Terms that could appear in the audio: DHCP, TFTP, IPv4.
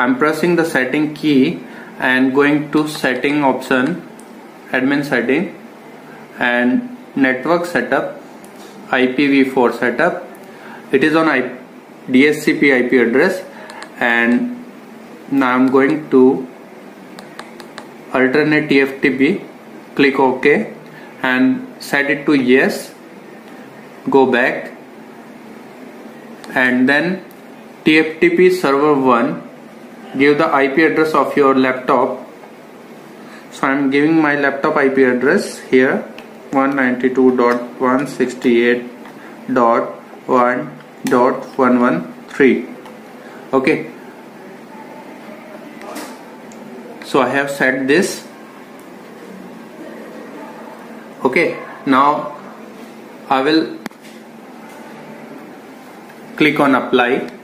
I'm pressing the setting key and going to setting option, admin setting, and network setup, IPv4 setup. It is on DHCP IP address, and now I'm going to alternate TFTP, click OK and set it to yes, go back, and then TFTP server 1, give the IP address of your laptop. So I'm giving my laptop IP address here, 192.168.1.113. Okay, so I have set this. Okay, now I will click on apply.